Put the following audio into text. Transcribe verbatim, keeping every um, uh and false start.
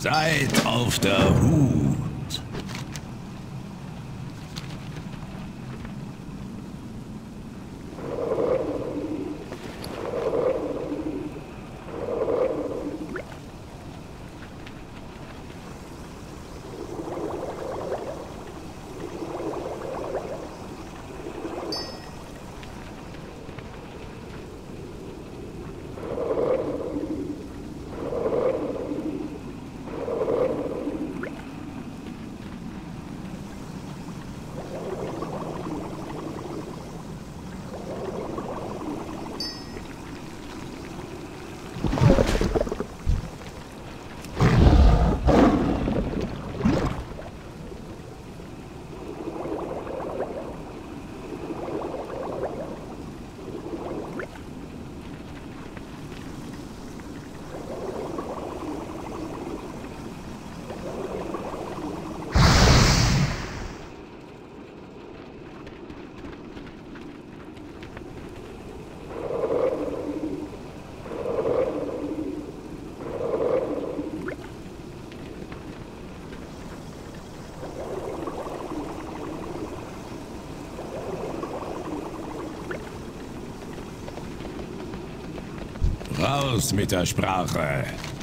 Seid auf der Hut. Raus mit der Sprache!